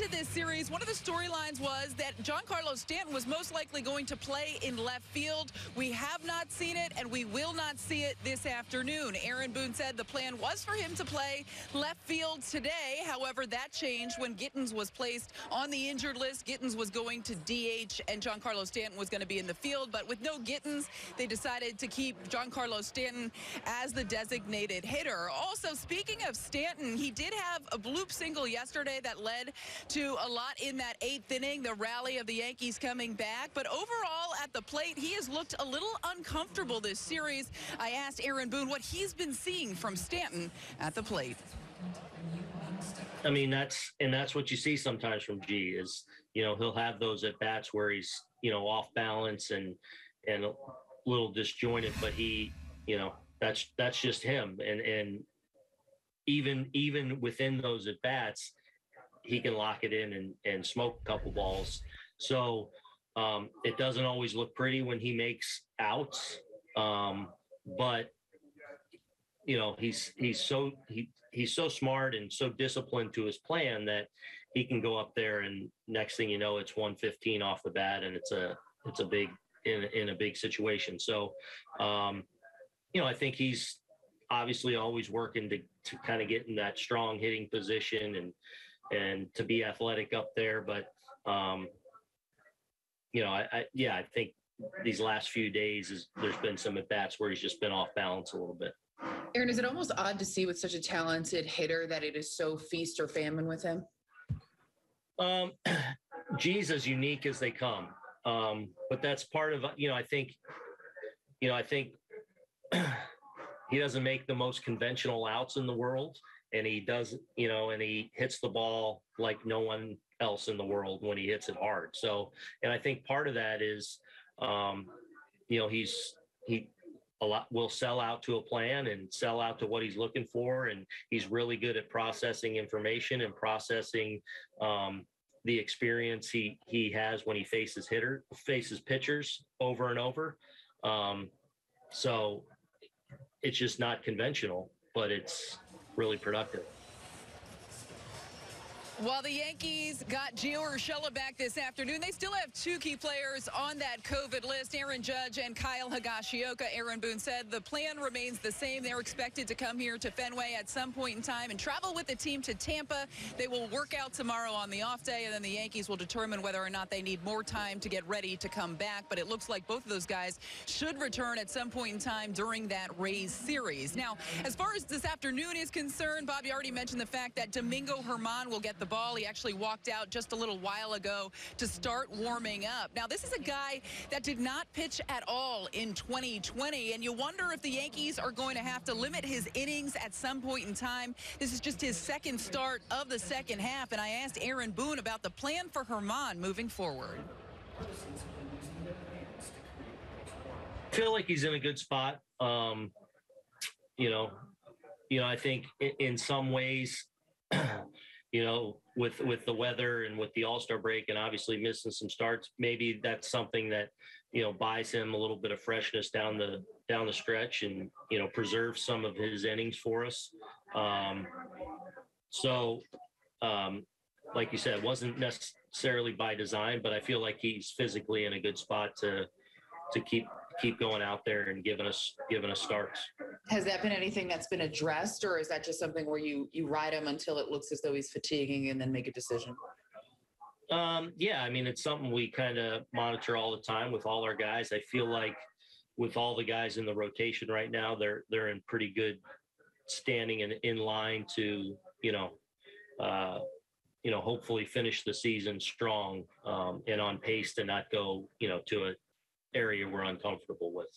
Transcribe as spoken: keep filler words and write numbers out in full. into this series, one of the storylines was that Giancarlo Stanton was most likely going to play in left field. We have not seen it, and we will not see it this afternoon. Aaron Boone said the plan was for him to play left field today. However, that changed when Gittins was placed on the injured list. Gittins was going to D H, and Giancarlo Stanton was going to be in the field. But with no Gittins, they decided to keep Giancarlo Stanton as the designated hitter. Also, speaking of Stanton, he did have a bloop single yesterday that led to a lot in that eighth inning, the rally of the Yankees coming back. But overall, at the plate, he has looked a little uncomfortable this series. I asked Aaron Boone what he's been seeing from Stanton at the plate. I mean, that's and that's what you see sometimes from G is, you know, he'll have those at bats where he's, you know, off balance and and a little disjointed, but he, you know, that's that's just him. And and even even within those at bats, he can lock it in and, and smoke a couple balls. So um, it doesn't always look pretty when he makes outs, um, but you know, he's he's so he he's so smart and so disciplined to his plan that he can go up there and next thing you know, it's one fifteen off the bat, and it's a it's a big in in a big situation. So um, you know, I think he's obviously always working to to kind of get in that strong hitting position and. and to be athletic up there. But, um, you know, I, I, yeah, I think these last few days is there's been some at-bats where he's just been off balance a little bit. Aaron, is it almost odd to see with such a talented hitter that it is so feast or famine with him? Um, G's as unique as they come. Um, but that's part of, you know, I think, you know, I think he doesn't make the most conventional outs in the world. And he does, you know, and he hits the ball like no one else in the world when he hits it hard. So, and I think part of that is, um, you know, he's, he a lot will sell out to a plan and sell out to what he's looking for. And he's really good at processing information and processing, um, the experience he, he has when he faces hitter faces pitchers over and over. Um, so it's just not conventional, but it's really productive. While the Yankees got Gio Urshela back this afternoon, they still have two key players on that COVID list, Aaron Judge and Kyle Higashioka. Aaron Boone said the plan remains the same. They're expected to come here to Fenway at some point in time and travel with the team to Tampa. They will work out tomorrow on the off day, and then the Yankees will determine whether or not they need more time to get ready to come back. But it looks like both of those guys should return at some point in time during that Rays series. Now, as far as this afternoon is concerned, Bob, you already mentioned the fact that Domingo Germán will get the ball. He actually walked out just a little while ago to start warming up. Now, this is a guy that did not pitch at all in twenty twenty, and you wonder if the Yankees are going to have to limit his innings at some point in time. This is just his second start of the second half, and I asked Aaron Boone about the plan for Germán moving forward. I feel like he's in a good spot. Um, you know, you know, I think in, in some ways, you know, with, with the weather and with the All-Star break and obviously missing some starts, maybe that's something that, you know, buys him a little bit of freshness down the, down the stretch and, you know, preserves some of his innings for us. Um, so, um, like you said, it wasn't necessarily by design, but I feel like he's physically in a good spot to, to keep, keep going out there and giving us, giving us starts. Has that been anything that's been addressed, or is that just something where you, you ride him until it looks as though he's fatiguing and then make a decision? Um, yeah. I mean, it's something we kind of monitor all the time with all our guys. I feel like with all the guys in the rotation right now, they're, they're in pretty good standing and in line to, you know, uh, you know, hopefully finish the season strong um, and on pace to not go, you know, to a, area we're uncomfortable with.